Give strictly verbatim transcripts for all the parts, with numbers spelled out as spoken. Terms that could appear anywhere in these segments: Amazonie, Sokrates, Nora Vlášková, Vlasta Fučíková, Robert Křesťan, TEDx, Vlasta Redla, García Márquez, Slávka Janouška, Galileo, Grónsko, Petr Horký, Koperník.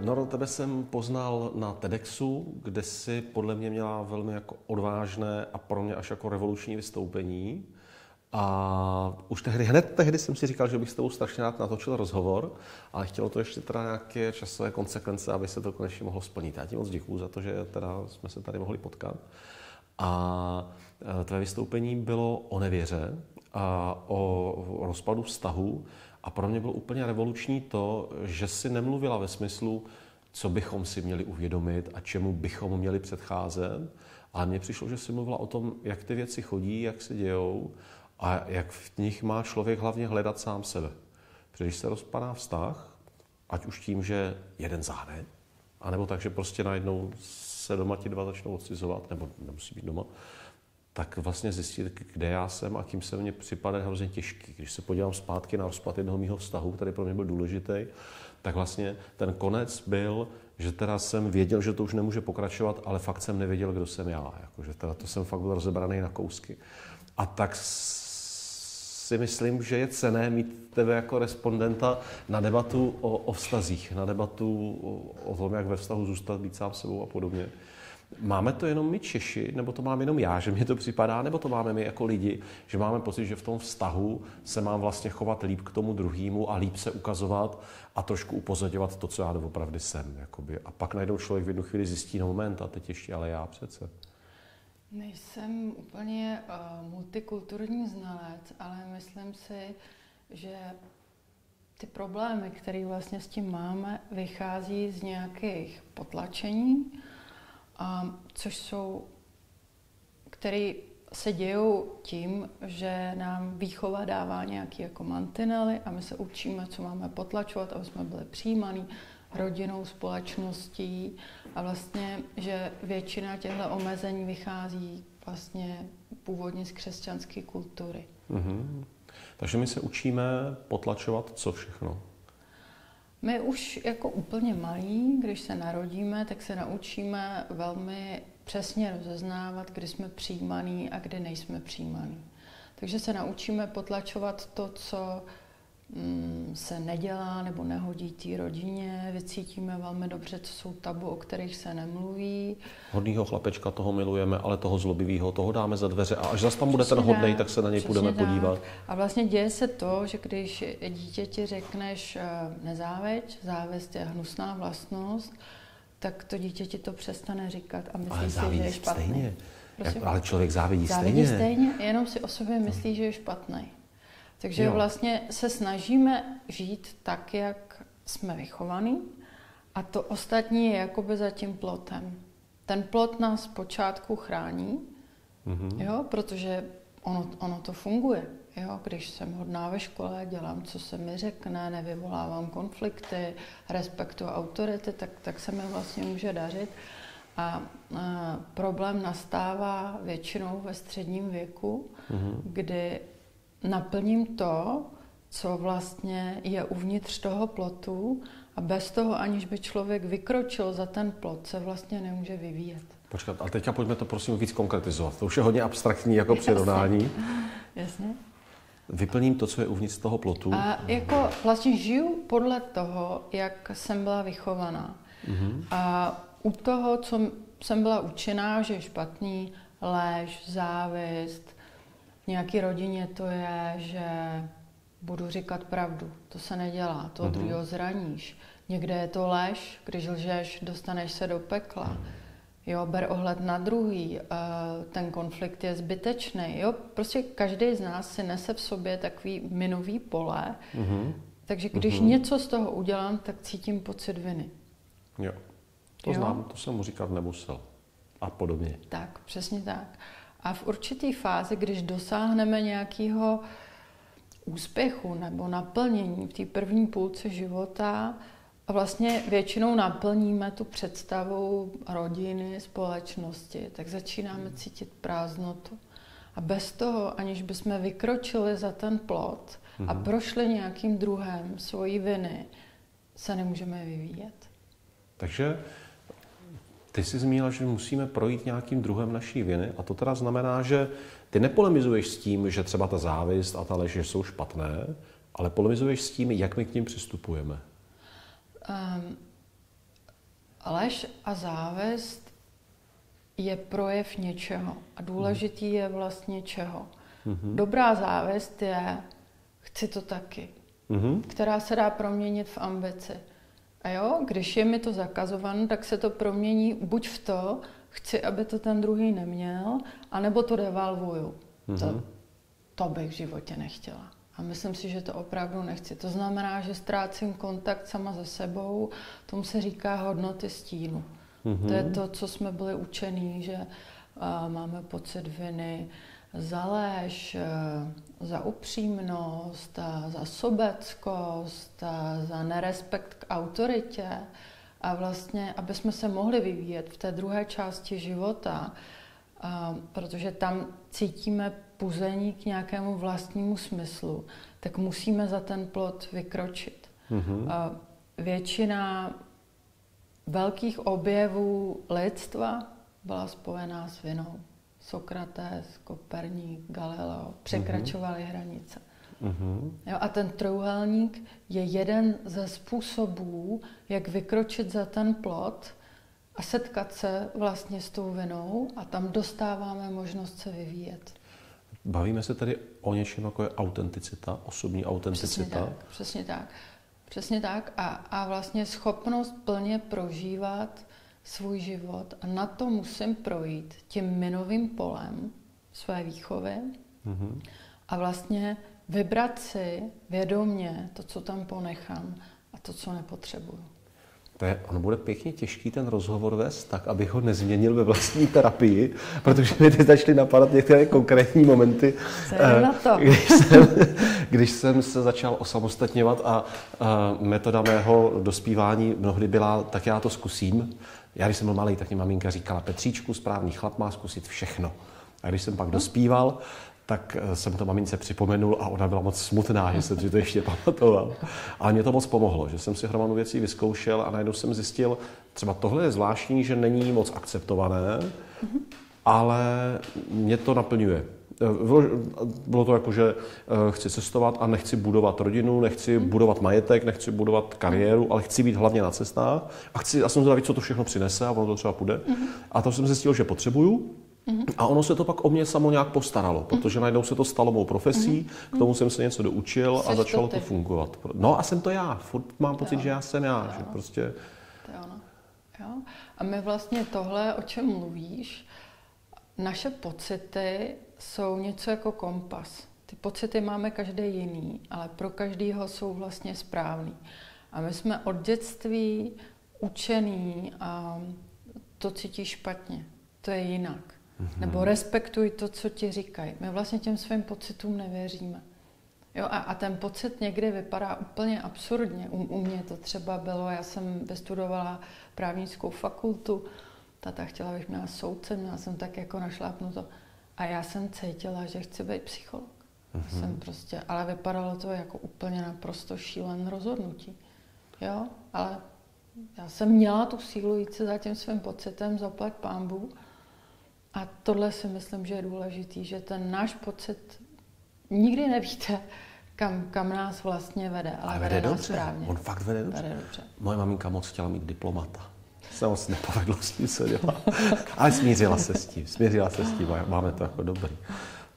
Noro, tebe jsem poznal na TEDxu, kde si podle mě měla velmi jako odvážné a pro mě až jako revoluční vystoupení. A už tehdy, hned tehdy jsem si říkal, že bych s tebou strašně rád natočil rozhovor, ale chtělo to ještě teda nějaké časové konsekvence, aby se to konečně mohlo splnit. Já ti moc děkuju za to, že teda jsme se tady mohli potkat. A tvé vystoupení bylo o nevěře a o rozpadu vztahu. A pro mě bylo úplně revoluční to, že si nemluvila ve smyslu, co bychom si měli uvědomit a čemu bychom měli předcházet. Ale mně přišlo, že si mluvila o tom, jak ty věci chodí, jak se dějou a jak v nich má člověk hlavně hledat sám sebe. Protože když se rozpadá vztah, ať už tím, že jeden záhne, anebo tak, že prostě najednou se doma ti dva začnou odcizovat, nebo nemusí být doma, tak vlastně zjistit, kde já jsem a kým se mně připadá hrozně těžký. Když se podívám zpátky na rozpad jednoho mýho vztahu, který pro mě byl důležitý, tak vlastně ten konec byl, že teda jsem věděl, že to už nemůže pokračovat, ale fakt jsem nevěděl, kdo jsem já. Jako, že teda to jsem fakt byl rozebraný na kousky. A tak si myslím, že je cenné mít tebe jako respondenta na debatu o, o vztazích, na debatu o, o tom, jak ve vztahu zůstat, být sám sebou a podobně. Máme to jenom my Češi, nebo to mám jenom já, že mně to připadá, nebo to máme my jako lidi, že máme pocit, že v tom vztahu se mám vlastně chovat líp k tomu druhému a líp se ukazovat a trošku upozorňovat to, co já doopravdy jsem. Jakoby. A pak najednou člověk v jednu chvíli zjistí, no moment, a teď ještě, ale já přece. Nejsem úplně uh, multikulturní znalec, ale myslím si, že ty problémy, které vlastně s tím máme, vychází z nějakých potlačení, Um, což jsou, které se dějou tím, že nám výchova dává nějaké jako mantinely a my se učíme, co máme potlačovat, aby jsme byli přijímaní rodinou, společností a vlastně, že většina těchto omezení vychází vlastně původně z křesťanské kultury. Mm-hmm. Takže my se učíme potlačovat co všechno? My už jako úplně malí, když se narodíme, tak se naučíme velmi přesně rozeznávat, kdy jsme přijímaní a kdy nejsme přijímaní. Takže se naučíme potlačovat to, co mm, se nedělá nebo nehodí té rodině. Vycítíme velmi dobře, co jsou tabu, o kterých se nemluví. Hodnýho chlapečka, toho milujeme, ale toho zlobivýho, toho dáme za dveře a až zas tam bude ten hodnej, tak se na něj půjdeme podívat. A vlastně děje se to, že když dítěti řekneš nezávěď, závist je hnusná vlastnost, tak to dítě ti to přestane říkat a myslí si, že je špatný. Prosím, ale člověk závidí stejně. stejně. Jenom si o sobě myslí, že je špatný. Takže jo. Vlastně se snažíme žít tak, jak jsme vychovaní a to ostatní je jakoby za tím plotem. Ten plot nás zpočátku chrání, mm-hmm. jo, protože ono, ono to funguje. Jo. Když jsem hodná ve škole, dělám, co se mi řekne, nevyvolávám konflikty, respektuji autority, tak, tak se mi vlastně může dařit. A, a problém nastává většinou ve středním věku, mm-hmm. kdy naplním to, co vlastně je uvnitř toho plotu a bez toho, aniž by člověk vykročil za ten plot, se vlastně nemůže vyvíjet. Počkat, ale teďka pojďme to prosím víc konkretizovat. To už je hodně abstraktní jako přirovnání. Jasně. Vyplním to, co je uvnitř toho plotu. A jako vlastně žiju podle toho, jak jsem byla vychovaná. Mhm. A u toho, co jsem byla učená, že je špatný, lež, závist, nějaký rodině to je, že budu říkat pravdu, to se nedělá, to mm-hmm. druhého zraníš. Někde je to lež, když lžeš, dostaneš se do pekla. Mm-hmm. Jo, ber ohled na druhý, ten konflikt je zbytečný. Jo, prostě každý z nás si nese v sobě takový minový pole, mm-hmm. takže když mm-hmm. něco z toho udělám, tak cítím pocit viny. Jo, to jo? znám, to jsem mu říkat nemusel a podobně. Tak, přesně tak. A v určité fázi, když dosáhneme nějakého úspěchu nebo naplnění v té první půlce života, vlastně většinou naplníme tu představu rodiny, společnosti, tak začínáme cítit prázdnotu. A bez toho, aniž bychom vykročili za ten plot a prošli nějakým druhem svojí viny, se nemůžeme vyvíjet. Takže ty jsi zmínila, že musíme projít nějakým druhem naší viny a to teda znamená, že ty nepolemizuješ s tím, že třeba ta závist a ta lež jsou špatné, ale polemizuješ s tím, jak my k ním přistupujeme. Um, Lež a závist je projev něčeho a důležitý je vlastně čeho. Mm-hmm. Dobrá závist je chci to taky, mm-hmm. která se dá proměnit v ambici. A jo, když je mi to zakazováno, tak se to promění buď v to, chci, aby to ten druhý neměl, anebo to devalvuju. Mm-hmm. To, to bych v životě nechtěla. A myslím si, že to opravdu nechci. To znamená, že ztrácím kontakt sama se sebou, tomu se říká hodnoty stínu. Mm-hmm. To je to, co jsme byli učení, že uh, máme pocit viny za lež, uh, za upřímnost, uh, za sobeckost, uh, za nerespekt k autoritě. A vlastně, aby jsme se mohli vyvíjet v té druhé části života, uh, protože tam cítíme puzení k nějakému vlastnímu smyslu, tak musíme za ten plot vykročit. Mm-hmm. Většina velkých objevů lidstva byla spojená s vinou. Sokrates, Koperník, Galileo překračovali mm-hmm. hranice. Mm-hmm. Jo, a ten trojúhelník je jeden ze způsobů, jak vykročit za ten plot a setkat se vlastně s tou vinou a tam dostáváme možnost se vyvíjet. Bavíme se tady o něčem, jako je autenticita, osobní autenticita. Přesně tak, přesně tak. Přesně tak a, a vlastně schopnost plně prožívat svůj život. A na to musím projít tím minovým polem své výchovy mm-hmm. a vlastně vybrat si vědomě to, co tam ponechám a to, co nepotřebuju. To je, ono bude pěkně těžký ten rozhovor vést tak, abych ho nezměnil ve vlastní terapii, protože mi teď začaly napadat některé konkrétní momenty, když jsem, když jsem se začal osamostatňovat a, a metoda mého dospívání mnohdy byla, tak já to zkusím. Já, když jsem byl malý, tak mě maminka říkala, Petříčku, správný chlap má zkusit všechno. A když jsem pak hmm. dospíval, tak jsem to mamince připomenul a ona byla moc smutná, že jsem si to ještě pamatoval. Ale mě to moc pomohlo, že jsem si hromadu věcí vyzkoušel a najednou jsem zjistil, třeba tohle je zvláštní, že není moc akceptované, ale mě to naplňuje. Bylo to jako, že chci cestovat a nechci budovat rodinu, nechci budovat majetek, nechci budovat kariéru, ale chci být hlavně na cestách a, chci, a jsem zvědavý, co to všechno přinese a ono to třeba půjde. A to jsem zjistil, že potřebuju. A ono se to pak o mě samo nějak postaralo, protože najednou se to stalo mou profesí, k tomu jsem se něco doučil a začalo to fungovat. No a jsem to já, furt mám pocit, že já jsem já, že prostě... To je ono. Jo. A my vlastně tohle, o čem mluvíš, naše pocity jsou něco jako kompas. Ty pocity máme každý jiný, ale pro každýho jsou vlastně správný. A my jsme od dětství učený a to cítí špatně, to je jinak. Nebo respektuj to, co ti říkají. My vlastně těm svým pocitům nevěříme. Jo, a, a ten pocit někdy vypadá úplně absurdně. U, u mě to třeba bylo, já jsem vystudovala právnickou fakultu, tata chtěla, abych měla soudce, měla jsem tak jako našlápnuto. A já jsem cítila, že chci být psycholog. Mm-hmm. Jsem prostě, ale vypadalo to jako úplně naprosto šílen rozhodnutí. Jo, ale já jsem měla tu sílu jít se za tím svým pocitem, zaplať pánbu. A tohle si myslím, že je důležitý, že ten náš pocit nikdy nevíte, kam, kam nás vlastně vede, ale, ale vede, vede dobře. Správně. On fakt vede dobře. vede dobře. Moje maminka moc chtěla mít diplomata. Se moc nepovedlo s tím, co dělá. Ale smířila se s tím, smířila se s tím, máme to jako dobrý.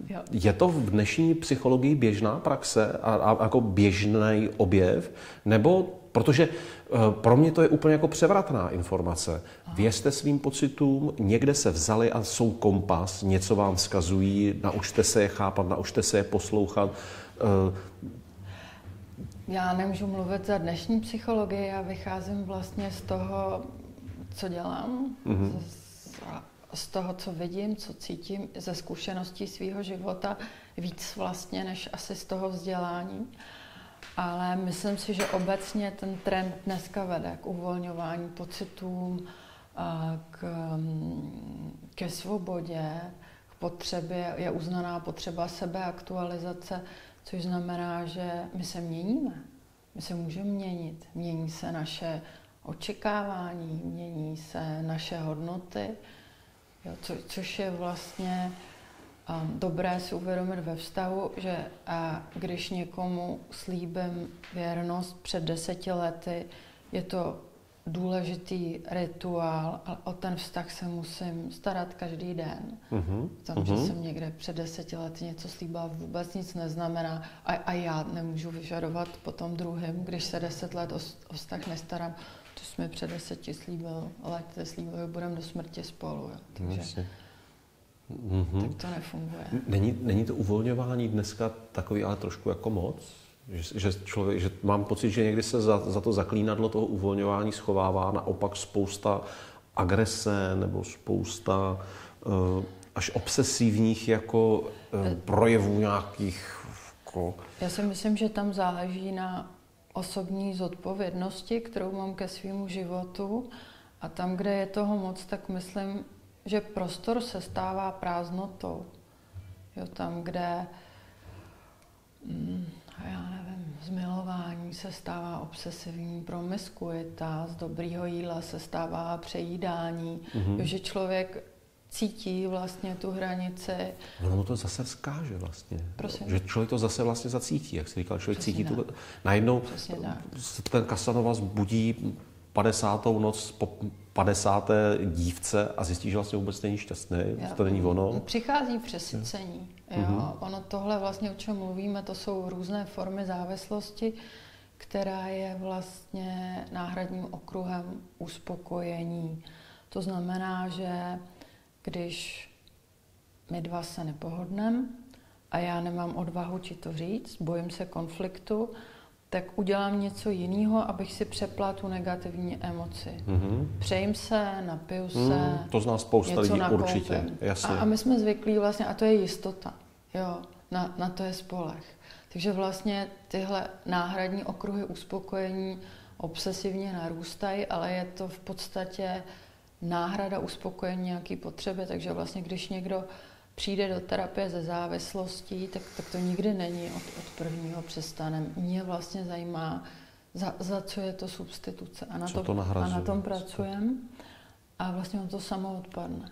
Jo. Je to v dnešní psychologii běžná praxe a, a jako běžný objev, nebo protože pro mě to je úplně jako převratná informace. Věřte svým pocitům, někde se vzali a jsou kompas, něco vám vzkazují, naučte se je chápat, naučte se je poslouchat. Já nemůžu mluvit za dnešní psychologii, já vycházím vlastně z toho, co dělám, mm-hmm. z, z toho, co vidím, co cítím, ze zkušeností svého života, víc vlastně než asi z toho vzdělání. Ale myslím si, že obecně ten trend dneska vede k uvolňování pocitům, k, ke svobodě, k potřebě, je uznaná potřeba sebeaktualizace, což znamená, že my se měníme, my se můžeme měnit. Mění se naše očekávání, mění se naše hodnoty, jo, co, což je vlastně... Dobré si uvědomit ve vztahu, že a když někomu slíbím věrnost před deseti lety, je to důležitý rituál, ale o ten vztah se musím starat každý den. Uh-huh. Tam, uh-huh. že jsem někde před deseti lety něco slíbila, vůbec nic neznamená a, a já nemůžu vyžadovat potom druhým, když se deset let o, o vztah nestarám, to jsi mi před deseti slíbil, ale ty slíbil, budeme do smrti spolu. Jo. Takže vlastně. uh-huh. tak to nefunguje. Není, není to uvolňování dneska takový, ale trošku jako moc? Že, že, člověk, že mám pocit, že někdy se za, za to zaklínadlo toho uvolňování schovává naopak spousta agrese nebo spousta uh, až obsesivních jako uh, projevů nějakých. Jako... Já si myslím, že tam záleží na osobní zodpovědnosti, kterou mám ke svému životu, a tam, kde je toho moc, tak myslím, že prostor se stává prázdnotou. Jo, tam, kde mm, a já nevím, z milování se stává obsesivní promiskuita, z dobrýho jídla se stává přejídání, mm-hmm. že člověk cítí vlastně tu hranici. No, no to zase vzkáže vlastně. Prosím. Že člověk to zase vlastně zacítí, jak jsi říkal, člověk Přesně cítí tak. tu... Najednou ten Casanova zbudí padesátou noc po padesáté dívce a zjistí, že vlastně vůbec není šťastný, jo. to není ono. Přichází přesycení. Jo. Jo. Ono tohle vlastně, o čem mluvíme, to jsou různé formy závislosti, která je vlastně náhradním okruhem uspokojení. To znamená, že když my dva se nepohodneme a já nemám odvahu ti to říct, bojím se konfliktu, tak udělám něco jiného, abych si přepla tu negativní emoci. Mm-hmm. Přejím se, napiju se, mm, to zná spousta lidí určitě. Jasně. A, a my jsme zvyklí vlastně, a to je jistota, jo, na, na to je spoleh. Takže vlastně tyhle náhradní okruhy uspokojení obsesivně narůstají, ale je to v podstatě náhrada uspokojení nějaký potřeby, takže vlastně když někdo přijde do terapie ze závislostí, tak, tak to nikdy není od, od prvního přestanem. Mě vlastně zajímá, za, za co je to substituce a na, to, to a na tom pracujeme a vlastně on to samo odpadne.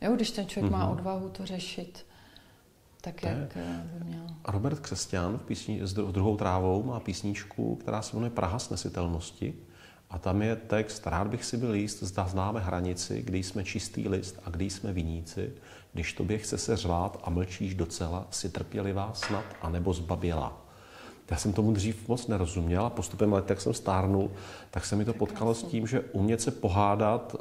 Jo, když ten člověk mm-hmm. má odvahu to řešit, tak ne. jak by měl. Robert Křesťan v písni s druhou trávou má písničku, která se jmenuje Praha snesitelnosti. A tam je text, rád bych si byl jist, zda známe hranici, kdy jsme čistý list a kdy jsme viníci, když tobě chce se řvát a mlčíš docela, si trpělivá snad, anebo zbaběla. Já jsem tomu dřív moc nerozuměl a postupem let, jak jsem stárnul, tak se mi to potkalo s tím, že umět se pohádat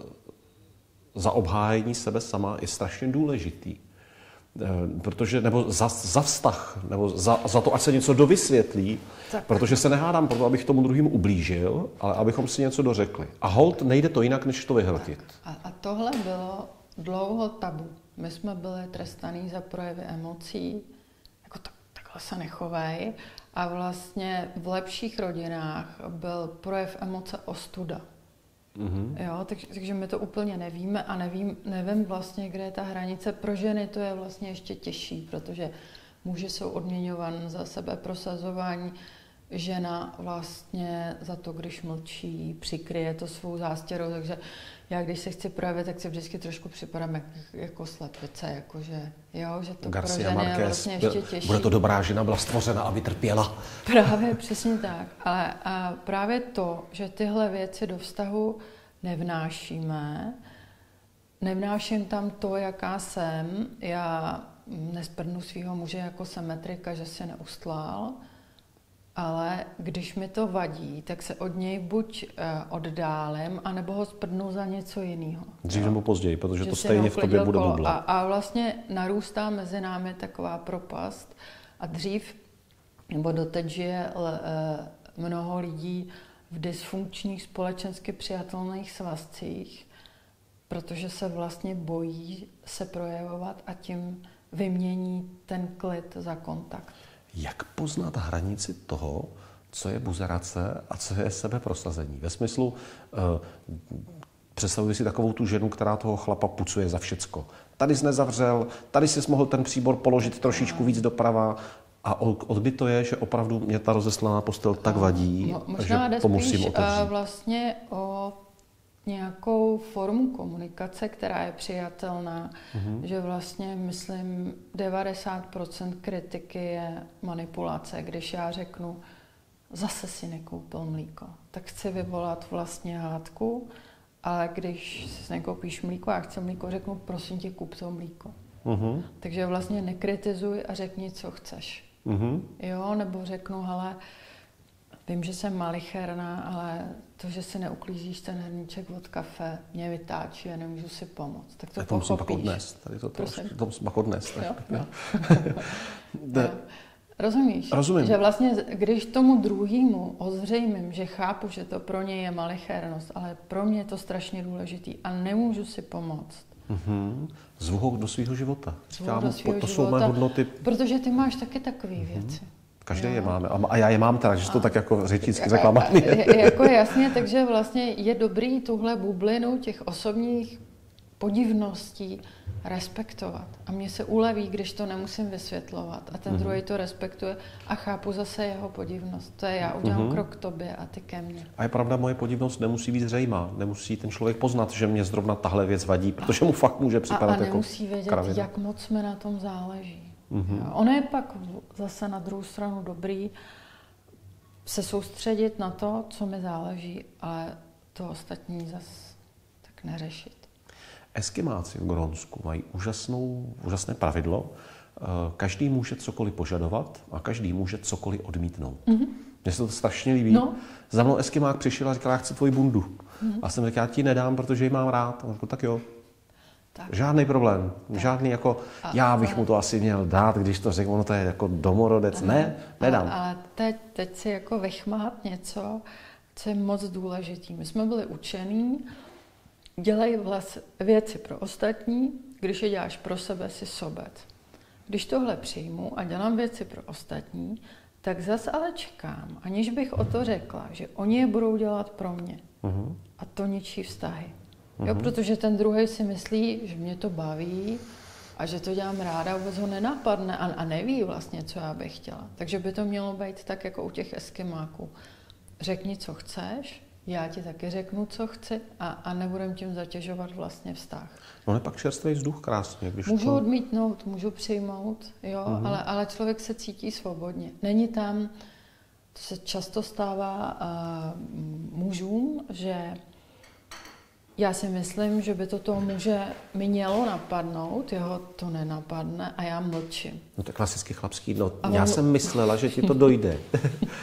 za obhájení sebe sama je strašně důležitý. Protože, nebo za, za vztah, nebo za, za to, ať se něco dovysvětlí, tak. Protože se nehádám proto, abych tomu druhým ublížil, ale abychom si něco dořekli. A holt nejde to jinak, než to vyhrotit. A, a tohle bylo dlouho tabu. My jsme byli trestaní za projevy emocí, jako tak, takhle se nechovej. A vlastně v lepších rodinách byl projev emoce ostuda. Mm-hmm. Jo, tak, takže my to úplně nevíme a nevím, nevím vlastně, kde je ta hranice. Pro ženy to je vlastně ještě těžší, protože muži jsou odměňovan za sebe prosazování, žena vlastně za to, když mlčí, přikryje to svou zástěrou, takže já, když se chci projevit, tak si vždycky trošku připadám jak, jako slepice, jakože, jo, že to García pro ženy Márquez, je vlastně ještě těžší. Bude to dobrá žena, byla stvořena, aby trpěla. Právě, přesně tak. Ale a právě to, že tyhle věci do vztahu nevnášíme, nevnáším tam to, jaká jsem, já nesprnu svého muže jako symetrika, že se neustlal, ale když mi to vadí, tak se od něj buď oddálím, anebo ho sprdnu za něco jiného. Dřív nebo později, protože že to stejně v tobě bude bubla. A, a vlastně narůstá mezi námi taková propast. A dřív, nebo doteď žije mnoho lidí v dysfunkčních, společensky přijatelných svazcích, protože se vlastně bojí se projevovat a tím vymění ten klid za kontakt. Jak poznat hranici toho, co je buzerace a co je sebeprosazení? Ve smyslu, eh, představuji si takovou tu ženu, která toho chlapa pucuje za všecko. Tady jsi nezavřel, tady jsi mohl ten příbor položit trošičku víc doprava. A odkdy to je, že opravdu mě ta rozeslaná postel tak vadí, no, možná že to musím otevřít. Vlastně o nějakou formu komunikace, která je přijatelná, mm-hmm. že vlastně, myslím, devadesát procent kritiky je manipulace. Když já řeknu, zase si nekoupil mlíko. Tak chci vyvolat vlastně hádku, ale když si nekoupíš mlíko, já chci mlíko, řeknu, prosím tě, kup to mlíko. Uh-huh. Takže vlastně nekritizuj a řekni, co chceš. Uh-huh. Jo, nebo řeknu, hele, vím, že jsem malicherná, ale to, že si neuklízíš ten hrníček od kafe, mě vytáčí a nemůžu si pomoct. Tak to pochopíš. To musím pak odnést. Tady to, to, to musím pak odnést. Jo, jo. Jo. Rozumíš? Rozumím. Že vlastně, když tomu druhému ozřejmím, že chápu, že to pro něj je malichernost, ale pro mě je to strašně důležitý a nemůžu si pomoct. Mm-hmm. Zvuhou do svého života. Říkám, do svýho to života, jsou mé hodnoty. Protože ty máš taky takové mm-hmm. věci. Každý jo. je máme. A já je mám teda, že a, to tak jako řečícky zaklamatný. Jako jasně, takže vlastně je dobrý tuhle bublinu těch osobních podivností respektovat. A mně se uleví, když to nemusím vysvětlovat. A ten mm-hmm. druhý to respektuje a chápu zase jeho podivnost. To je já udělám mm-hmm. krok k tobě a ty ke mně. A je pravda, moje podivnost nemusí být zřejmá. Nemusí ten člověk poznat, že mě zrovna tahle věc vadí, protože mu fakt může připadat jako A, a nemusí jako vědět, kravina. Jak moc mi na tom záleží. Mm-hmm. Ono je pak zase na druhou stranu dobrý se soustředit na to, co mi záleží, ale to ostatní zase tak neřešit. Eskimáci v Grónsku mají úžasnou, úžasné pravidlo. Každý může cokoliv požadovat a každý může cokoliv odmítnout. Mm-hmm. Mně se to strašně líbí. No. Za mnou Eskimák přišel a říkal, já chci tvoji bundu. Mm-hmm. A jsem říkal, já ti nedám, protože ji mám rád. A on říkal, tak jo. Tak. Žádný problém. Tak. Žádný jako, a, já bych ale... mu to asi měl dát, když to řekl, ono to je jako domorodec. Aha. Ne, nedám. Ale, ale teď, teď si jako vychmát něco, co je moc důležitý. My jsme byli učení, dělej vlastně věci pro ostatní, když je děláš pro sebe, si sobec. Když tohle přijmu a dělám věci pro ostatní, tak zase ale čekám, aniž bych o to řekla, že oni je budou dělat pro mě. Uh-huh. A to ničí vztahy. Uh-huh. Jo, protože ten druhý si myslí, že mě to baví a že to dělám ráda, vůbec ho nenapadne a, a neví vlastně, co já bych chtěla. Takže by to mělo být tak, jako u těch eskimáků. Řekni, co chceš, já ti taky řeknu, co chci a, a nebudem tím zatěžovat vlastně vztah. No, ale pak čerstvý vzduch krásně. Když můžu to... odmítnout, můžu přijmout, jo, mm-hmm. ale, ale člověk se cítí svobodně. Není tam, to se často stává uh, mužům, že já si myslím, že by to toho muže mělo napadnout, jeho to nenapadne a já mlčím. No to je klasicky chlapský, no a já on... jsem myslela, že ti to dojde.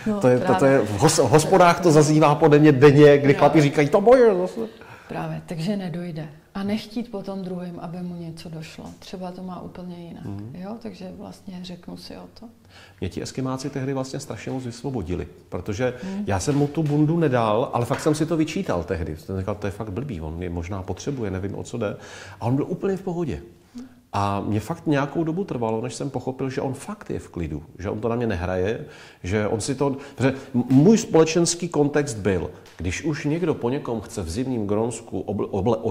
No, to je, to, to je, v hospodách to zaznívá pode mě denně, kdy chlapi říkají, to boje. Právě, takže nedojde. A nechtít potom druhým, aby mu něco došlo. Třeba to má úplně jinak, mm. jo? Takže vlastně řeknu si o to. Mě ti eskimáci tehdy vlastně strašně moc vysvobodili, protože mm. já jsem mu tu bundu nedal, ale fakt jsem si to vyčítal tehdy. Jsem říkal, to je fakt blbý, on je možná potřebuje, nevím, o co jde. A on byl úplně v pohodě. Mm. A mě fakt nějakou dobu trvalo, než jsem pochopil, že on fakt je v klidu, že on to na mě nehraje, že on si to... Můj společenský kontext byl, když už někdo po někom chce v zimním Grónsku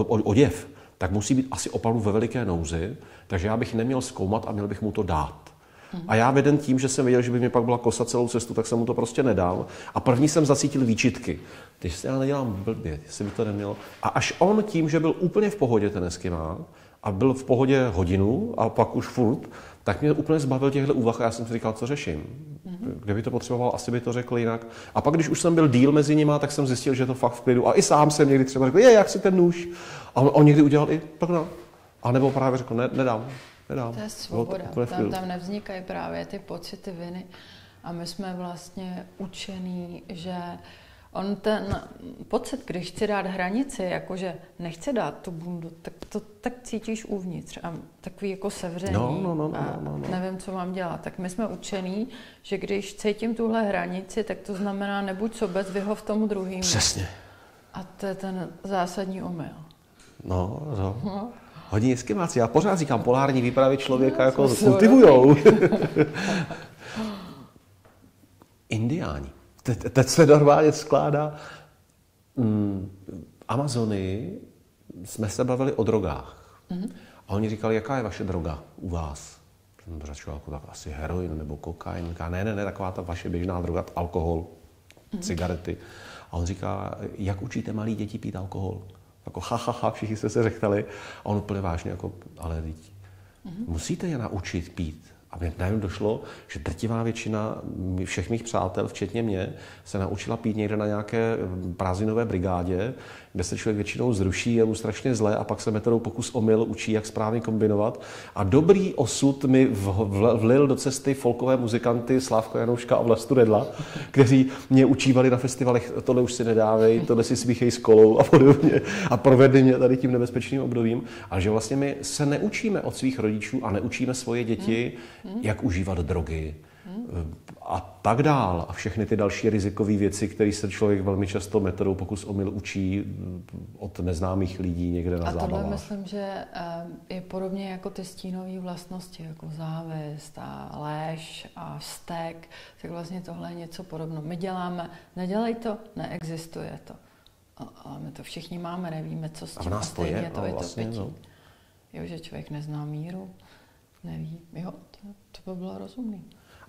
oděv, tak musí být asi opravdu ve veliké nouzi, takže já bych neměl zkoumat a měl bych mu to dát. Uhum. A já veden tím, že jsem věděl, že by mě pak byla kosa celou cestu, tak jsem mu to prostě nedal. A první jsem zacítil výčitky. Když se já nedělám blbě, jestli by to nemělo. A až on tím, že byl úplně v pohodě ten eskimán, a byl v pohodě hodinu a pak už furt, tak mě úplně zbavil těchto úvah a já jsem si říkal, co řeším. Kdyby to potřeboval, asi by to řekl jinak. A pak, když už jsem byl díl mezi nima, tak jsem zjistil, že to fakt v klidu. A i sám jsem někdy třeba řekl, je, jak si ten nůž. A on, on někdy udělal i, tak no. A nebo právě řekl, ne, nedám, nedám. To je svoboda, tam, tam nevznikají právě ty pocity viny. A my jsme vlastně učení, že on ten pocit, když chci dát hranici, jakože nechci dát tu bundu, tak to tak cítíš uvnitř a takový jako sevření no, no, no, a no, no, no. nevím, co mám dělat. Tak my jsme učený, že když cítím tuhle hranici, tak to znamená nebuď sobec, vyhov tomu druhým. Přesně. A to je ten zásadní omyl. No, no. no. Hodně eskimáci. Já pořád říkám, polární výpravy člověka no, jako kultivujou. Indiáni. Te, teď se normálně skládá. Mm, v Amazonii jsme se bavili o drogách. Mm-hmm. A oni říkali, jaká je vaše droga u vás? Jsem řečil, jako tak asi heroin nebo kokain. Říká, ne, ne, ne, taková ta vaše běžná droga, alkohol, mm-hmm. cigarety. A on říká, jak učíte malí děti pít alkohol? Jako ha, ha, ha, všichni jsme se řektali. A on úplně vážně, jako, ale děti, mm-hmm. musíte je naučit pít. A mě najednou došlo, že drtivá většina všech mých přátel, včetně mě, se naučila pít někde na nějaké prázdninové brigádě, kde se člověk většinou zruší, je mu strašně zlé a pak se metodou pokus omyl učí, jak správně kombinovat. A dobrý osud mi vlil do cesty folkové muzikanty Slávka Janouška a Vlastu Redla, kteří mě učívali na festivalech, tohle už si nedávej, tohle si smíchej s kolou a podobně. A provedli mě tady tím nebezpečným obdobím. A že vlastně my se neučíme od svých rodičů a neučíme svoje děti, Hmm. jak užívat drogy hmm. a tak dál. A všechny ty další rizikové věci, které se člověk velmi často metodou pokus omyl učí od neznámých lidí někde na zábavách. A tohle zábavách. Myslím, že je podobně jako ty stínové vlastnosti, jako závist a léž a vztek, tak vlastně tohle je něco podobno. My děláme, nedělej to, neexistuje to. Ale my to všichni máme, nevíme, co s tím. A v nás to je, to, je vlastně, to no. Jo, že člověk nezná míru. Neví. Jo, to, to by bylo rozumný.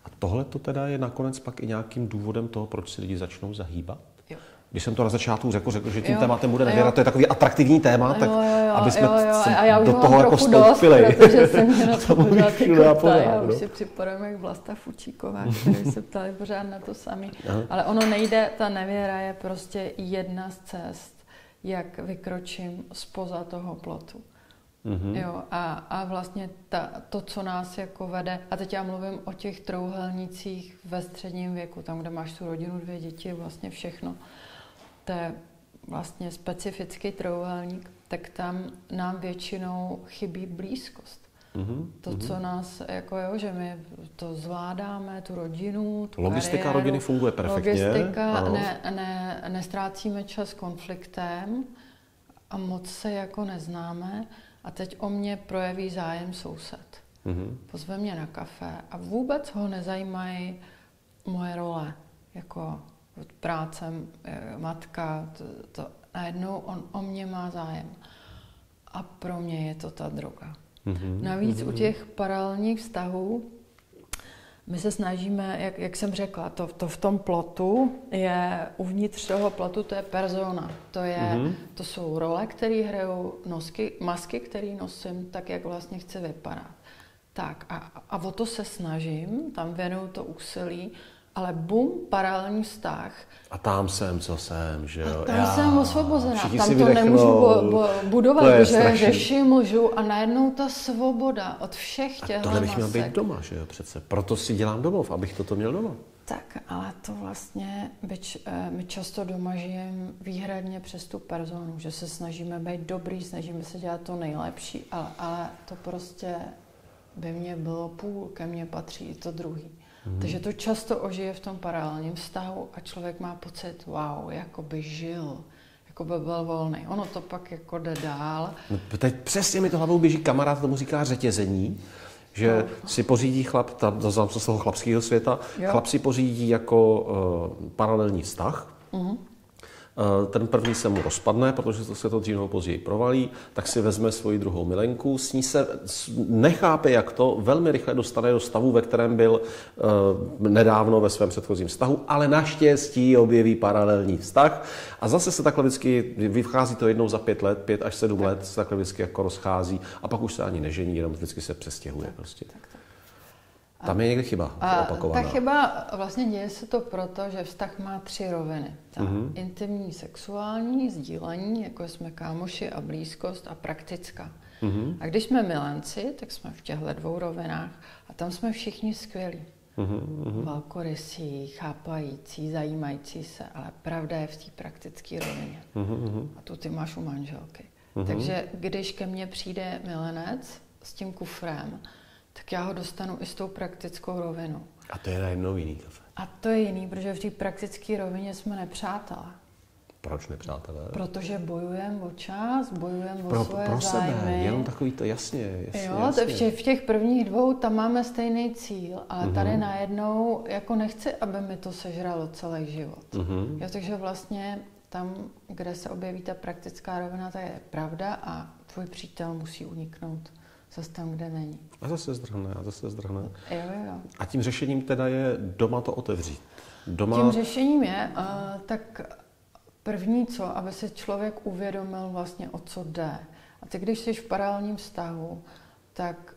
A tohle to teda je nakonec pak i nějakým důvodem toho, proč si lidi začnou zahýbat? Jo. Když jsem to na začátku řekl, řekl že tím jo. tématem bude nevěra, to je takový atraktivní téma, tak aby jsme do toho jako vstoupili. Protože jsem mě na to pořád kota, já už si připadám jak Vlasta Fučíková, který se ptali pořád na to samý. Aha. Ale ono nejde, ta nevěra je prostě jedna z cest, jak vykročím spoza toho plotu. Mm-hmm. Jo, a, a vlastně ta, to, co nás jako vede, a teď já mluvím o těch trouhelnicích ve středním věku, tam, kde máš tu rodinu, dvě děti, vlastně všechno, to je vlastně specifický trouhelník, tak tam nám většinou chybí blízkost. Mm-hmm. To, co nás, jako jo, že my to zvládáme, tu rodinu, tu logistika kariéru, rodiny funguje perfektně. Logistika, ne, ne, nestrácíme čas konfliktem a moc se jako neznáme. A teď o mě projeví zájem soused. Mm-hmm. Pozve mě na kafe a vůbec ho nezajímají moje role. Jako práce, matka, to, to. Najednou on o mě má zájem. A pro mě je to ta droga. Mm-hmm. Navíc mm-hmm. u těch paralelních vztahů my se snažíme, jak, jak jsem řekla, to, to v tom plotu je, uvnitř toho plotu to je persona. To, je, mm-hmm. to jsou role, které hrajou, nosky, masky, které nosím, tak, jak vlastně chci vypadat. Tak a, a o to se snažím, tam věnuju to úsilí, ale bum, paralelní vztah. A tam jsem, co jsem, že jo? A tam Já, jsem osvobozená, tam to nemůžu bo, bo, budovat, že řeším, můžu a najednou ta svoboda od všech těch. A tohle bych měl být doma, že jo, přece. Proto si dělám domov, abych toto měl doma. Tak, ale to vlastně, byč, my často doma žijeme výhradně přes tu personu, že se snažíme být dobrý, snažíme se dělat to nejlepší, ale, ale to prostě by mě bylo půl, ke mně patří i to druhý. Hmm. Takže to často ožije v tom paralelním vztahu a člověk má pocit, wow, jako by žil, jako by byl volný. Ono to pak jako jde dál. No, teď přesně mi to hlavou běží, kamarád tomu říká řetězení, že no. si pořídí chlap, to znám se z toho chlapského světa, jo. chlap si pořídí jako uh, paralelní vztah. Uh-huh. Ten první se mu rozpadne, protože se to dřív nebo později provalí, tak si vezme svoji druhou milenku, s ní se nechápe, jak to, velmi rychle dostane do stavu, ve kterém byl uh, nedávno ve svém předchozím vztahu, ale naštěstí objeví paralelní vztah a zase se takhle vždycky, vychází to jednou za pět let, pět až sedm let, se takhle vždycky jako rozchází a pak už se ani nežení, jenom vždycky se přestěhuje tak, prostě. Tak, tak. Tam je někde chyba opakovaná. Ta chyba, vlastně děje se to proto, že vztah má tři roviny. Ta mm-hmm. intimní, sexuální, sdílení, jako jsme kámoši a blízkost a praktická. Mm-hmm. A když jsme milenci, tak jsme v těchto dvou rovinách a tam jsme všichni skvělí. Mm-hmm. Velkorysí, chápající, zajímající se, ale pravda je v té praktické rovině. Mm-hmm. A tu ty máš u manželky. Mm-hmm. Takže když ke mně přijde milenec s tím kufrem, tak já ho dostanu i s tou praktickou rovinou. A to je najednou jiný kafe. A to je jiný, protože v té praktické rovině jsme nepřátelé. Proč nepřátelé? Protože bojujeme o čas, bojujeme o pro, svoje pro sebe, zájmy. Jenom takový to jasně. jasně jo, jasně. V, těch, v těch prvních dvou tam máme stejný cíl, ale mm-hmm. tady najednou jako nechci, aby mi to sežralo celý život. Mm-hmm. Jo, takže vlastně tam, kde se objeví ta praktická rovina, ta je pravda a tvůj přítel musí uniknout. Zase tam, kde není. A zase zdrhne, a zase zdrhne. Jo, jo. A tím řešením teda je doma to otevřít. Doma... Tím řešením je, uh, tak první co, aby se člověk uvědomil vlastně, o co jde. A ty, když jsi v paralelním vztahu, tak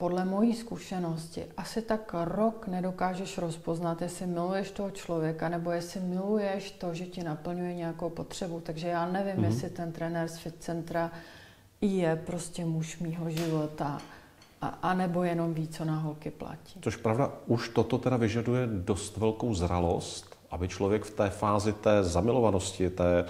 podle mojí zkušenosti asi tak rok nedokážeš rozpoznat, jestli miluješ toho člověka, nebo jestli miluješ to, že ti naplňuje nějakou potřebu. Takže já nevím, mm-hmm. jestli ten trenér z fitcentra je prostě muž mýho života, a, a nebo jenom ví, co na holky platí. Což pravda, už toto teda vyžaduje dost velkou zralost, aby člověk v té fázi té zamilovanosti, té,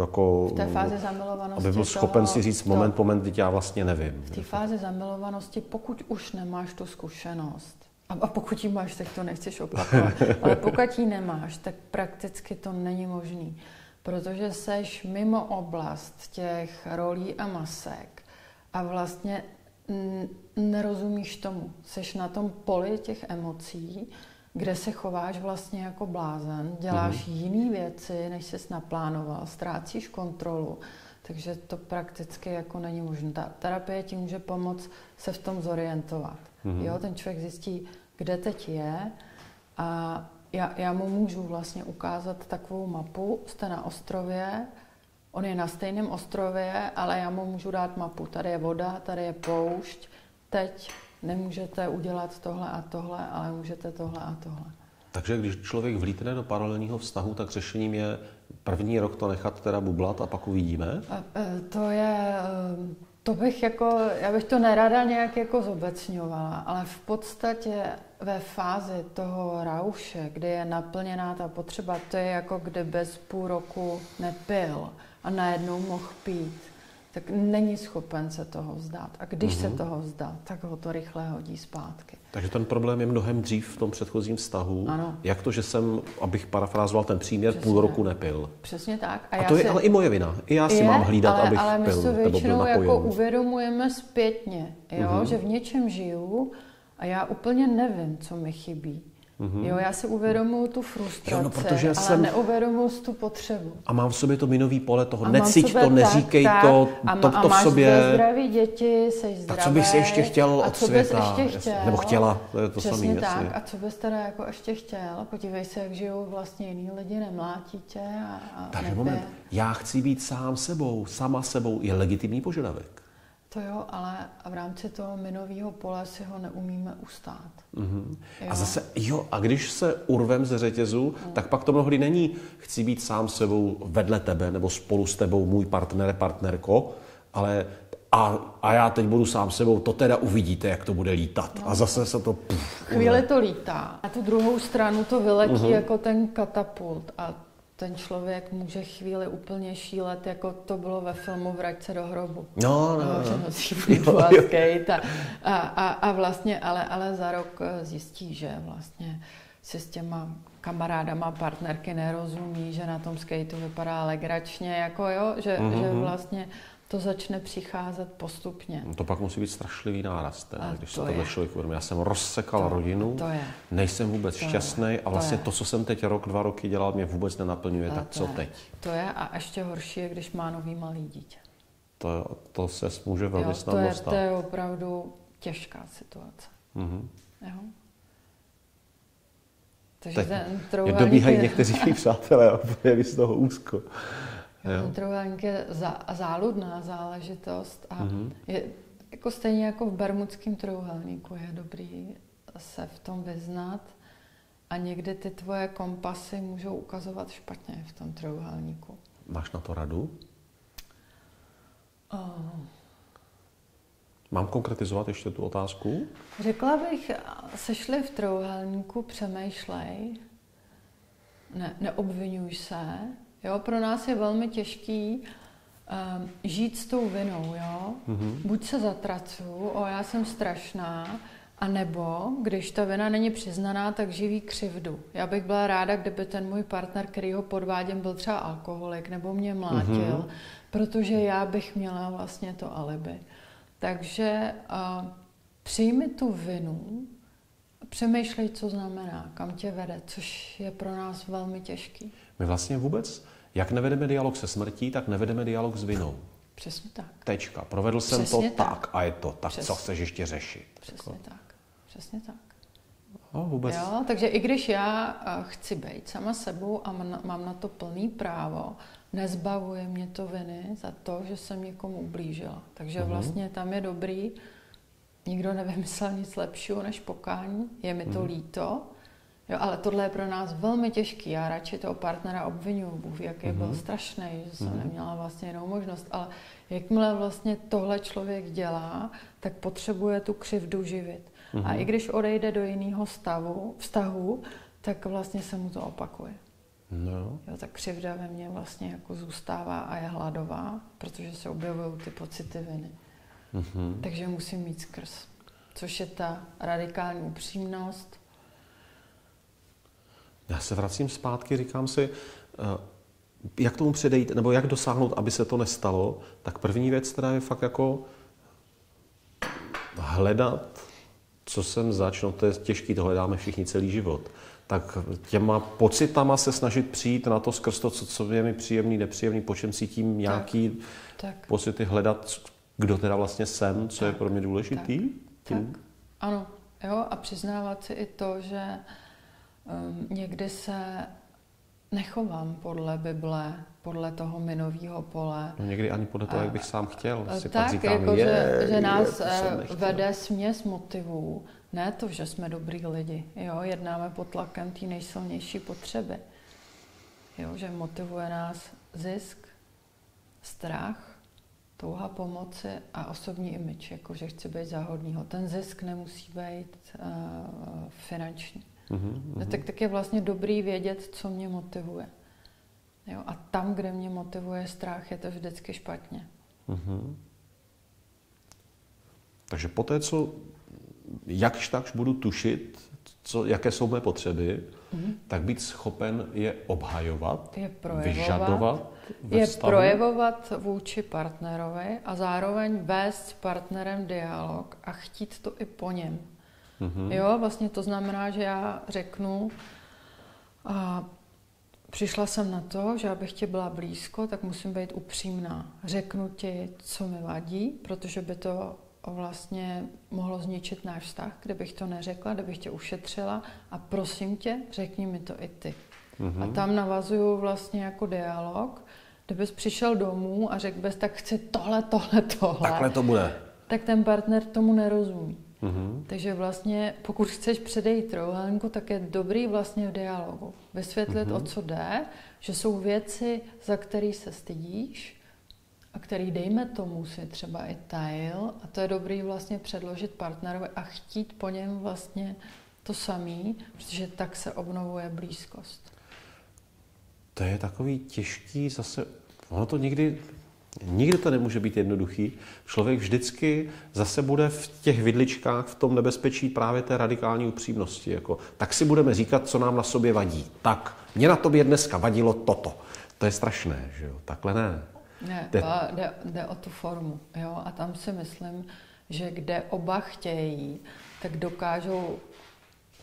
jako, v té fázi zamilovanosti aby byl schopen toho, si říct to, moment, moment, teď já vlastně nevím. V té fázi zamilovanosti, pokud už nemáš tu zkušenost, a pokud ji máš, tak to nechceš opakovat, ale pokud ji nemáš, tak prakticky to není možný, protože seš mimo oblast těch rolí a masek a vlastně nerozumíš tomu. Seš na tom poli těch emocí, kde se chováš vlastně jako blázen, děláš mm. jiné věci, než ses naplánoval, ztrácíš kontrolu, takže to prakticky jako není možné. Ta terapie ti může pomoct se v tom zorientovat. Mm. Jo, ten člověk zjistí, kde teď je a já, já mu můžu vlastně ukázat takovou mapu, jste na ostrově, on je na stejném ostrově, ale já mu můžu dát mapu, tady je voda, tady je poušť, teď nemůžete udělat tohle a tohle, ale můžete tohle a tohle. Takže když člověk vlítne do paralelního vztahu, tak řešením je první rok to nechat teda bublat a pak uvidíme? To je, to bych jako, já bych to nerada nějak jako zobecňovala, ale v podstatě ve fázi toho rauše, kdy je naplněná ta potřeba, to je jako kdyby bez půl roku nepil a najednou mohl pít. Tak není schopen se toho vzdát. A když mm-hmm. se toho vzdá, tak ho to rychle hodí zpátky. Takže ten problém je mnohem dřív v tom předchozím vztahu. Ano. Jak to, že jsem, abych parafrázoval ten příměr, přesně, půl roku nepil. Přesně tak. A, já a to si... je ale i moje vina. I já si je, mám hlídat, ale, abych ale pil nebo byl napojen. Ale my si většinou jako uvědomujeme zpětně, jo? Mm-hmm. že v něčem žiju a já úplně nevím, co mi chybí. Mm-hmm. Jo, já si uvědomuji tu frustraci, jo, no, protože ale jsem... neuvědomuji tu potřebu. A mám v sobě to minový pole toho, necít to, tak, neříkej tak, to, a to, a to v sobě. A máš zdraví děti, seš zdravý. Tak co bych si ještě chtěl od světa, ještě chtěl, nebo chtěla, to je to samé. Přesně tak, jasně. A co bys teda jako ještě chtěl, podívej se, jak žijou vlastně jiný lidi, nemlátí tě a, a takže nebe. Moment, já chci být sám sebou, sama sebou, je legitimní požadavek. To jo, ale v rámci toho minového pole si ho neumíme ustát. Mm-hmm. A zase, jo, a když se urvem ze řetězu, mm. tak pak to mnohdy není chci být sám sebou vedle tebe, nebo spolu s tebou, můj partnere, partnerko, ale a, a já teď budu sám sebou, to teda uvidíte, jak to bude lítat. No. A zase se to... Pff, chvíli to lítá. Na tu druhou stranu to vyletí mm-hmm. jako ten katapult a ten člověk může chvíli úplně šílet, jako to bylo ve filmu Vrať se do hrobu. No, no, no. A, a, a, a vlastně, ale, ale za rok zjistí, že vlastně si s těma kamarádama partnerky nerozumí, že na tom skateu vypadá legračně, jako jo, že, mm-hmm. že vlastně to začne přicházet postupně. No to pak musí být strašlivý náraz, teda, když se to tohle člověk uvědomí. Já jsem rozsekal to, rodinu, to nejsem vůbec šťastný a vlastně to, to, co jsem teď rok, dva roky dělal, mě vůbec nenaplňuje, to tak to co je. Teď? To je a ještě horší je, když má nový malý dítě. To, to se může velmi snadno stát. To je opravdu těžká situace. Mm-hmm. Jo? Takže ten trouhelník... Mě dobíhají někteří přátelé a pojeví z toho úzko. Trouhelník je zá, záludná záležitost a mm-hmm. je jako stejně jako v bermudském trouhelníku je dobrý se v tom vyznat a někdy ty tvoje kompasy můžou ukazovat špatně v tom trouhelníku. Máš na to radu? Oh. Mám konkretizovat ještě tu otázku? Řekla bych, sešli v trouhelníku, přemýšlej, ne, neobvinuj se. Jo, pro nás je velmi těžký um, žít s tou vinou, jo? Mm-hmm. Buď se zatracuju, o já jsem strašná, anebo, když ta vina není přiznaná, tak živí křivdu. Já bych byla ráda, kdyby ten můj partner, který ho podvádím, byl třeba alkoholik nebo mě mlátil, mm-hmm. protože já bych měla vlastně to alibi. Takže uh, přijmi tu vinu, přemýšlej, co znamená, kam tě vede, což je pro nás velmi těžký. My vlastně vůbec, jak nevedeme dialog se smrtí, tak nevedeme dialog s vinou. Přesně tak. Tečka. Provedl jsem přesně to tak. tak a je to tak, přesně. Co chceš ještě řešit. Přesně tak. tak. Přesně tak. No, vůbec. Jo, takže i když já chci být sama sebou a mám na to plný právo, nezbavuje mě to viny za to, že jsem někomu ublížila. Takže mm-hmm. vlastně tam je dobrý nikdo nevymyslel nic lepšího než pokání, je mi to hmm. líto, jo, ale tohle je pro nás velmi těžký, já radši toho partnera obvinuju, Bůh ví, jaký hmm. byl strašný, že jsem hmm. neměla vlastně jinou možnost, ale jakmile vlastně tohle člověk dělá, tak potřebuje tu křivdu živit. Hmm. A i když odejde do jiného stavu, vztahu, tak vlastně se mu to opakuje. No. Jo, ta křivda ve mně vlastně jako zůstává a je hladová, protože se objevují ty pocity viny. Mm-hmm. Takže musím mít skrz, což je ta radikální upřímnost. Já se vracím zpátky, říkám si, jak tomu předejít, nebo jak dosáhnout, aby se to nestalo, tak první věc teda je fakt jako hledat, co jsem zač, no to je těžký, to hledáme všichni celý život. Tak těma pocitama se snažit přijít na to skrz to, co, co je mi příjemný, nepříjemný, po čem cítím nějaký tak, tak. pocity, hledat, kdo teda vlastně jsem, co tak, je pro mě důležitý. Tak, tak. Ano, jo, a přiznávat si i to, že um, někdy se nechovám podle Bible, podle toho minového pole. No někdy ani podle toho, jak bych sám chtěl. Si tak, pak říkám, jako je, že, že nás je, vede směs motivů. Ne to, že jsme dobrý lidi, jo, jednáme pod tlakem té nejsilnější potřeby, jo, že motivuje nás zisk, strach, touha pomoci a osobní image, jako že chci být záhodnýho. Ten zisk nemusí být uh, finanční. Mm-hmm, mm-hmm. Tak, tak je vlastně dobrý vědět, co mě motivuje. Jo, a tam, kde mě motivuje strach, je to vždycky špatně. Mm-hmm. Takže poté, co jakž takž budu tušit, co, jaké jsou mé potřeby, mm-hmm. tak být schopen je obhajovat, je projevovat, vyžadovat je projevovat vůči partnerovi a zároveň vést s partnerem dialog a chtít to i po něm. Mm-hmm. Jo, vlastně to znamená, že já řeknu, a přišla jsem na to, že abych ti byla blízko, tak musím být upřímná. Řeknu ti, co mi vadí, protože by to vlastně mohlo zničit náš vztah, kdybych to neřekla, kdybych tě ušetřila a prosím tě, řekni mi to i ty. Mm-hmm. A tam navazuju vlastně jako dialog, kdybys přišel domů a řekl bys, tak chci tohle, tohle, tohle. Takhle to bude. Tak ten partner tomu nerozumí. Mm-hmm. Takže vlastně, pokud chceš předejít trouhelníku, tak je dobrý vlastně v dialogu. Vysvětlit, mm-hmm. o co jde, že jsou věci, za které se stydíš, a který, dejme tomu, si třeba i tajil, a to je dobrý vlastně předložit partnerovi a chtít po něm vlastně to samý, protože tak se obnovuje blízkost. To je takový těžký zase, ono to nikdy, nikdy to nemůže být jednoduchý. Člověk vždycky zase bude v těch vidličkách, v tom nebezpečí právě té radikální upřímnosti. Jako, tak si budeme říkat, co nám na sobě vadí. Tak, mě na tobě dneska vadilo toto. To je strašné, že jo? Takhle ne. Ne, jde, jde o tu formu, jo, a tam si myslím, že kde oba chtějí, tak dokážou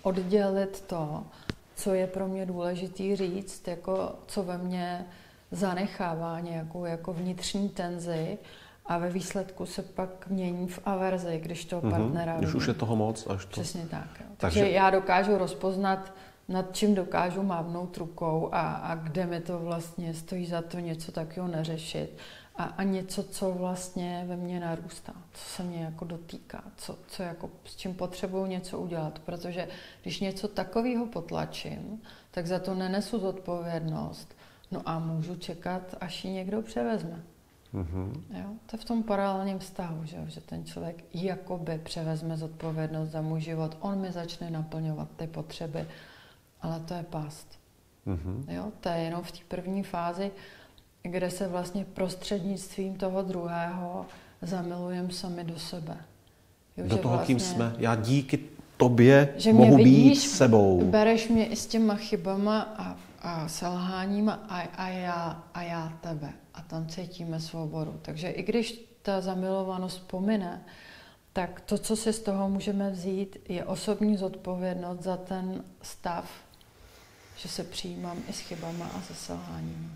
oddělit to, co je pro mě důležitý říct, jako co ve mně zanechává nějakou jako vnitřní tenzi a ve výsledku se pak mění v averzi, když toho mm-hmm. partnera... Když už je toho moc až to... Přesně tak, jo. Takže... Takže já dokážu rozpoznat, nad čím dokážu mávnout rukou a, a kde mi to vlastně stojí za to něco takového neřešit a, a něco, co vlastně ve mně narůstá, co se mě jako dotýká, co, co jako, s čím potřebuju něco udělat, protože když něco takového potlačím, tak za to nenesu zodpovědnost, no a můžu čekat, až ji někdo převezme. Mm-hmm. Jo? To je v tom paralelním vztahu, že, že ten člověk jakoby převezme zodpovědnost za můj život, on mi začne naplňovat ty potřeby, ale to je past. Mm-hmm. Jo, to je jenom v té první fázi, kde se vlastně prostřednictvím toho druhého zamilujeme sami do sebe. Jo, do toho, vlastně, kým jsme. Já díky tobě že mohu mě vidíš, být sebou. Bereš mě i s těma chybama a, a selháníma a, a, já, a já tebe. A tam cítíme svobodu. Takže i když ta zamilovanost pomine, tak to, co si z toho můžeme vzít, je osobní zodpovědnost za ten stav, že se přijímám i s chybama a se selháním.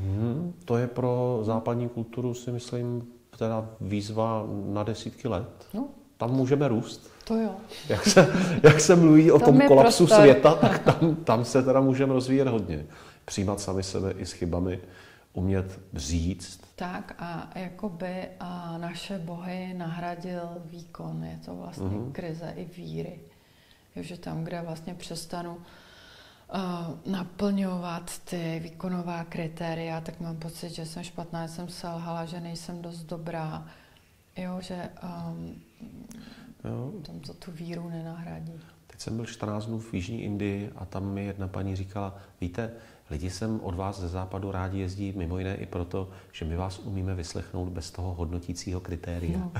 Hmm, to je pro západní kulturu, si myslím, teda výzva na desítky let. No. Tam můžeme růst. To jo. Jak se, jak se mluví o tom kolapsu prostor. světa, tak tam, tam se teda můžeme rozvíjet hodně. Přijímat sami sebe i s chybami, umět říct. Tak a jakoby a naše bohy nahradil výkon. Je to vlastně mm-hmm. krize i víry. Takže tam, kde vlastně přestanu uh, naplňovat ty výkonová kritéria, tak mám pocit, že jsem špatná, že jsem selhala, že nejsem dost dobrá. Jo, že um, jo. tam to tu víru nenahradí. Teď jsem byl čtrnáct dnů v Jižní Indii a tam mi jedna paní říkala, víte, lidi sem od vás ze západu rádi jezdí, mimo jiné i proto, že my vás umíme vyslechnout bez toho hodnotícího kritéria. No,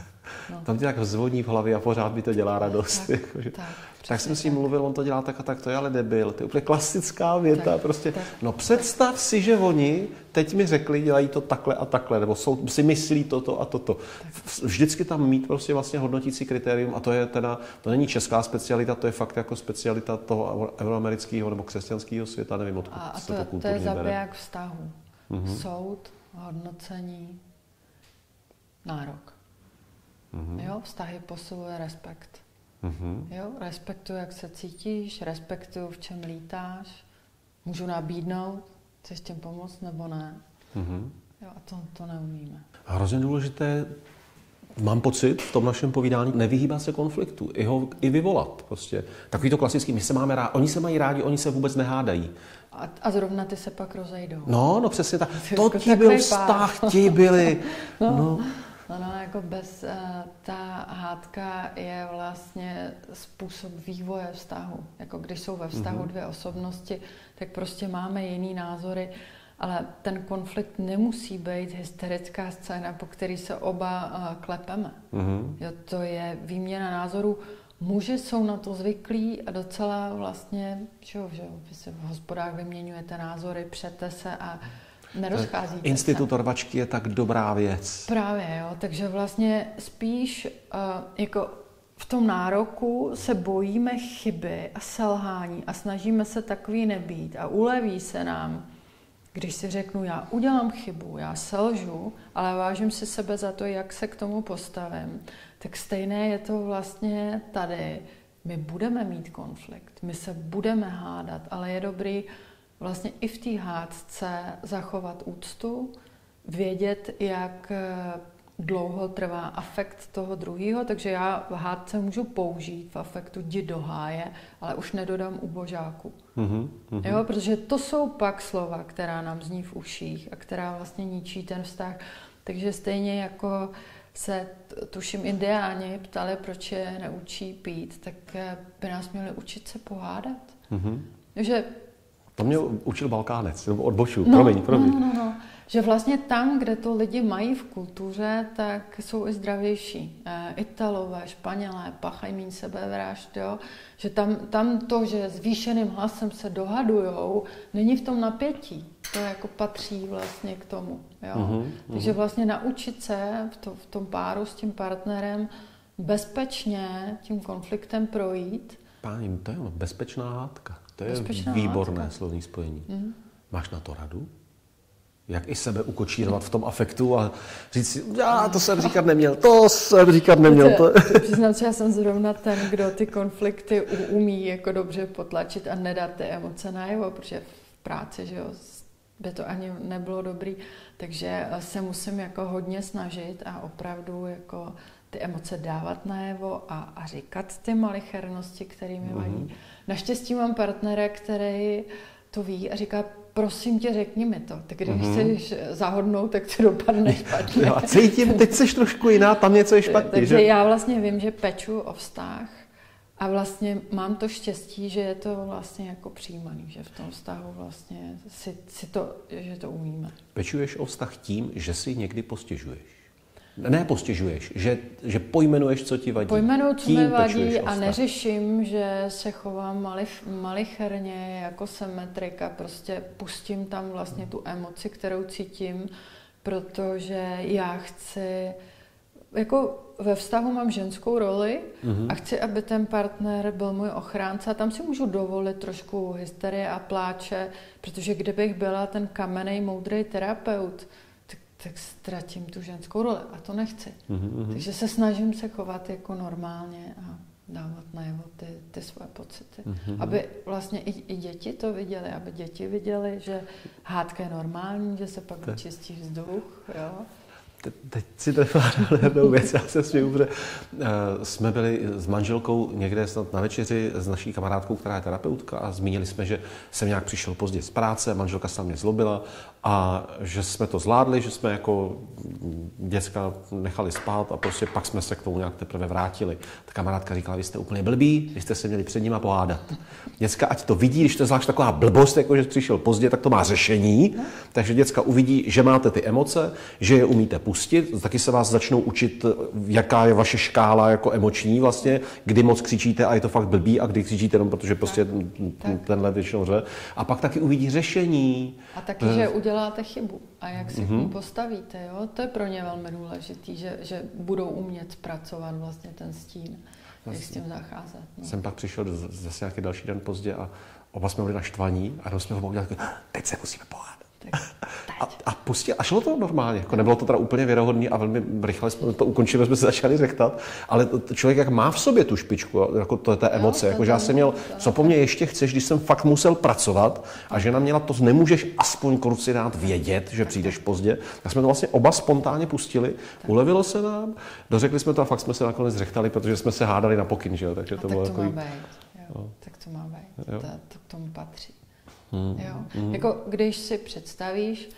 no. Tam ti tak zvoní v hlavě a pořád mi to dělá radost. Tak, tak, tak, tak jsem s ním mluvil, on to dělá tak a tak, to je ale debil. To je úplně klasická věta. Tak, prostě. tak, no představ tak. si, že oni teď mi řekli, dělají to takhle a takhle, nebo jsou, si myslí toto a toto. Vždycky tam mít prostě vlastně hodnotící kritérium a to je teda, to není česká specialita, to je fakt jako specialita toho euroamerického nebo křesťanského světa, nevím odkud. A, a to, to je zabiják vztahu. Mm-hmm. Soud, hodnocení, nárok. Mm-hmm. Jo, vztahy posiluje respekt. Mm-hmm. Jo, respektuju, jak se cítíš, respektuju, v čem lítáš, můžu nabídnout, chceš tím pomoct nebo ne. Mm-hmm. Jo, a to, to neumíme. Hrozně důležité, mám pocit v tom našem povídání, nevyhýbá se konfliktu, i ho i vyvolat. Prostě. Takový to klasický, my se máme rádi, oni se mají rádi, oni se vůbec nehádají. A, a zrovna ty se pak rozejdou. No, no přesně tak. To ti byl vztah, ti byli. no, no. no, no, jako bez, uh, ta hádka je vlastně způsob vývoje vztahu. Jako když jsou ve vztahu mm-hmm. dvě osobnosti, tak prostě máme jiný názory. Ale ten konflikt nemusí být hysterická scéna, po který se oba uh, klepeme. Mm-hmm. Jo, to je výměna názorů. Muži jsou na to zvyklí a docela vlastně, že jo, že jo, vy se v hospodách vyměňujete názory, přete se a nerozcházíte se. Institut rvačky je tak dobrá věc. Právě, jo, takže vlastně spíš uh, jako v tom nároku se bojíme chyby a selhání a snažíme se takový nebýt a uleví se nám. Když si řeknu, já udělám chybu, já selžu, ale vážím si sebe za to, jak se k tomu postavím, tak stejné je to vlastně tady. My budeme mít konflikt, my se budeme hádat, ale je dobrý vlastně i v té hádce zachovat úctu, vědět, jak dlouho trvá afekt toho druhého, takže já v hádce můžu použít v afektu jdi do háje, ale už nedodám ubožáku. Mm-hmm. Jo, protože to jsou pak slova, která nám zní v uších a která vlastně ničí ten vztah. Takže stejně jako se tuším indiáni ptali, proč je neučí pít, tak by nás měli učit se pohádat. Mm-hmm. Že to mě učil Balkánec, nebo odbočil, no, promiň, promiň. No, no, no. Že vlastně tam, kde to lidi mají v kultuře, tak jsou i zdravější. Italové, Španělé, pachají méně sebevražd, jo. Že tam, tam to, že zvýšeným hlasem se dohadujou, není v tom napětí. To jako patří vlastně k tomu, jo. Uh-huh, uh-huh. Takže vlastně naučit se v, to, v tom páru s tím partnerem bezpečně tím konfliktem projít. Páni, to je bezpečná hádka. To je bezpečná výborné hádka. Slovní spojení. Uh-huh. Máš na to radu? Jak i sebe ukočírovat v tom afektu a říct si, já to jsem říkat neměl, to jsem říkat neměl. To... Přiznám, že já jsem zrovna ten, kdo ty konflikty umí jako dobře potlačit a nedat ty emoce najevo, protože v práci, že jo, by to ani nebylo dobrý, takže se musím jako hodně snažit a opravdu jako ty emoce dávat najevo a, a říkat ty malichernosti, které mi vadí. Mm-hmm. Naštěstí mám partnera, který to ví a říká, prosím tě, řekni mi to. Tak když mm-hmm. chceš zahodnout, tak to dopadne špatně. A cítím, teď jsi trošku jiná, tam něco je špatně. Takže že? Já vlastně vím, že peču o vztah a vlastně mám to štěstí, že je to vlastně jako přijímaný, že v tom vztahu vlastně si, si to, že to umíme. Pečuješ o vztah tím, že si někdy postěžuješ. Ne postěžuješ, že, že pojmenuješ, co ti vadí. Pojmenuji, co mi vadí a neřeším, že se chovám malif, malicherně jako symetrika. Prostě pustím tam vlastně tu emoci, kterou cítím, protože já chci... Jako ve vztahu mám ženskou roli mm-hmm. a chci, aby ten partner byl můj ochránce. A tam si můžu dovolit trošku hysterie a pláče, protože kdybych byla ten kamenej, moudrý terapeut, tak ztratím tu ženskou roli a to nechci. Mm-hmm. Takže se snažím se chovat jako normálně a dávat najevo ty, ty svoje pocity. Mm-hmm. Aby vlastně i, i děti to viděly, aby děti viděly, že hádka je normální, že se pak Te... vyčistí vzduch. Jo? Te, teď si trvám jednou věc, já se svým uh, jsme byli s manželkou někde snad na večeři s naší kamarádkou, která je terapeutka, a zmínili jsme, že jsem nějak přišel pozdě z práce, manželka se na mě zlobila a že jsme to zvládli, že jsme jako děcka nechali spát a prostě pak jsme se k tomu nějak teprve vrátili. Ta kamarádka říkala, vy jste úplně blbí, vy jste se měli před nima pohádat. Děcka, ať to vidí, když to je zvlášť taková blbost, jako že přišel pozdě, tak to má řešení, takže děcka uvidí, že máte ty emoce, že je umíte pustit, taky se vás začnou učit, jaká je vaše škála jako emoční vlastně, kdy moc křičíte a je to fakt blbý a kdy křičíte jenom, protože prostě tenhle většinou řve. A pak taky uvidí řešení. A taky, že uděláte chybu a jak si k ní postavíte, jo? To je pro ně velmi důležitý, že, že budou umět zpracovat vlastně ten stín, jak s tím zacházet. No. Jsem pak přišel zase nějaký další den pozdě a oba jsme byli naštvaní a jenom jsme ho udělali, teď se musíme pohádat. A, a, pustil, a šlo to normálně, jako nebylo to teda úplně věrohodné a velmi rychle jsme to ukončili, jsme se začali řechtat, ale to, člověk jak má v sobě tu špičku, jako to je ta emoce, no, jako, že já jsem měl, co po mně ještě chceš, když jsem fakt musel pracovat a žena měla to, nemůžeš aspoň kruci dát vědět, že přijdeš pozdě, tak jsme to vlastně oba spontánně pustili, ulevilo se nám, dořekli jsme to a fakt jsme se nakonec řechtali, protože jsme se hádali na pokyn, že jo, takže to bylo tak to takový... Má být, jo. Tak to má být, to, to k tomu patří. Mm, jo. Mm. Jako když si představíš,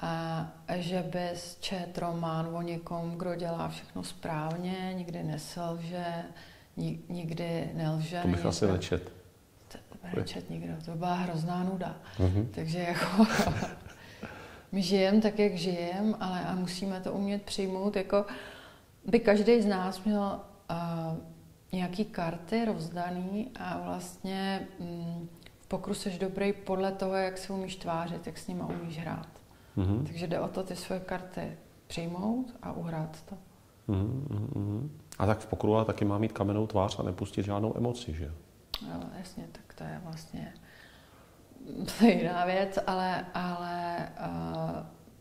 a, že bys čet román o někom, kdo dělá všechno správně, nikdy neselže, nikdy nelže. To bych nikdy... asi nečet. To nečet nikdo, to byla hrozná nuda. Mm-hmm. Takže jako my žijeme tak, jak žijeme, ale a musíme to umět přijmout. Jako by každý z nás měl uh, nějaký karty rozdaný a vlastně... Mm, pokru seš dobrý podle toho, jak se umíš tvářit, jak s nima umíš hrát. Mm-hmm. Takže jde o to ty svoje karty přijmout a uhrát to. Mm-hmm. A tak v pokru ale taky má mít kamennou tvář a nepustit žádnou emoci, že? Jo, jasně, tak to je vlastně jiná věc, ale, ale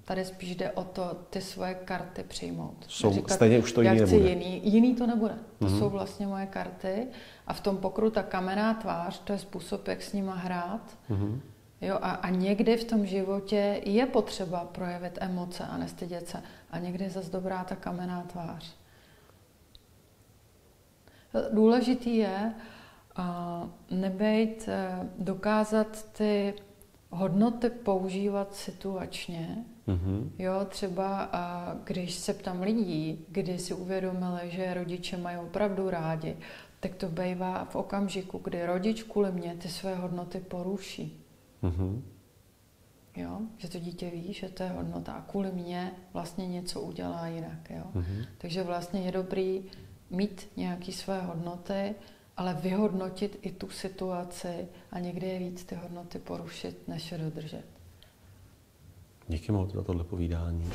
tady spíš jde o to ty svoje karty přijmout. Jsou, říkat, stejně už to jiný nebude. Jiný, jiný to nebude. To mm-hmm. jsou vlastně moje karty. A v tom pokru ta kamenná tvář, to je způsob, jak s nima hrát. Mm-hmm. Jo, a, a někdy v tom životě je potřeba projevit emoce a nestydět se. A někdy je zase dobrá ta kamenná tvář. Důležitý je uh, nebejt, uh, dokázat ty hodnoty používat situačně. Mm-hmm. Jo, třeba uh, když se ptám lidí, kdy si uvědomili, že rodiče mají opravdu rádi, tak to bývá v okamžiku, kdy rodič kvůli mě ty své hodnoty poruší. Mm-hmm. Jo? Že to dítě ví, že to je hodnota a kvůli mě vlastně něco udělá jinak. Jo? Mm-hmm. Takže vlastně je dobrý mít nějaké své hodnoty, ale vyhodnotit i tu situaci a někdy je víc ty hodnoty porušit, než je dodržet. Díky moc za tohle povídání.